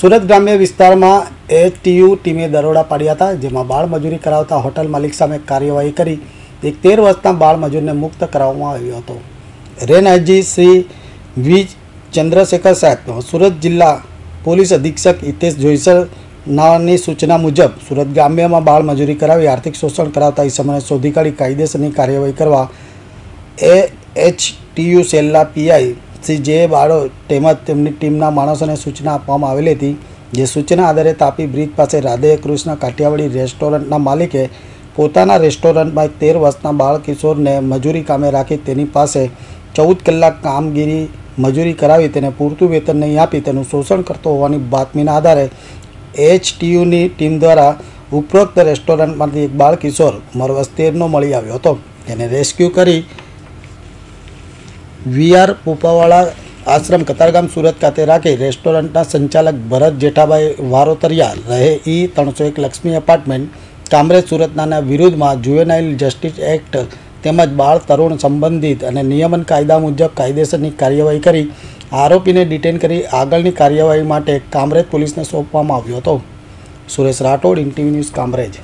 સુરત ગ્રામ્ય વિસ્તારમાં એટીયુ ટીમે દરોડા પાડ્યા હતા, જેમાં બાળમજૂરી કરાવતા હોટલ માલિક સામે કાર્યવાહી કરી એક 13 વર્ષના બાળમજૂરને મુક્ત કરાવવામાં આવ્યો હતો. રેન્જ શ્રી વી ચંદ્રશેખર સાહેબ સુરત જિલ્લા પોલીસ અધિક્ષક હિતેશ જોઈસર નાની સૂચના મુજબ સુરત ગ્રામ્યમાં બાળમજૂરી કરાવી આર્થિક શોષણ કરાવતા ઇસમને શોધી કાઢી કાયદેસરની કાર્યવાહી કરવા એએચટીયુ સેલના પીઆઈ શ્રી જે બાળો તેમજ તેમની ટીમના માણસોને સૂચના આપવામાં આવેલી હતી. જે સૂચના આધારે તાપી બ્રિજ પાસે રાધે કૃષ્ણ કાઠિયાવાડી રેસ્ટોરન્ટના માલિકે પોતાના રેસ્ટોરન્ટમાં 13 વર્ષના બાળ કિશોરને મજૂરી કામે રાખી તેની પાસે 14 કલાક કામગીરી મજૂરી કરાવી તેને પૂરતું વેતન નહીં આપી તેનું શોષણ કરતો હોવાની બાતમીના આધારે એએચટીયુની ટીમ દ્વારા ઉપરોક્ત રેસ્ટોરન્ટમાંથી એક બાળ કિશોર મરવસ્તેરનો મળી આવ્યો હતો. તેને રેસ્ક્યુ કરી VR પુપવાડા આશ્રમ કતારગામ સુરત ખાતે રાખી રેસ્ટોરન્ટના સંચાલક ભરત જેઠાભા વારોતરિયા રહે ઈ 301 લક્ષ્મી એપાર્ટમેન્ટ કામરેજ સુરતના વિરુદ્ધમાં જુવેનાઇલ જસ્ટિસ એક્ટ તેમજ બાળ તરુણ સંબંધિત અને નિયમન કાયદા મુજબ કાયદેસરની કાર્યવાહી કરી આરોપીને ડિટેન કરી આગળની કાર્યવાહી માટે કામરેજ પોલીસને સોંપવામાં આવ્યો હતો. Suresh Rathod, INTV news, Kamrej.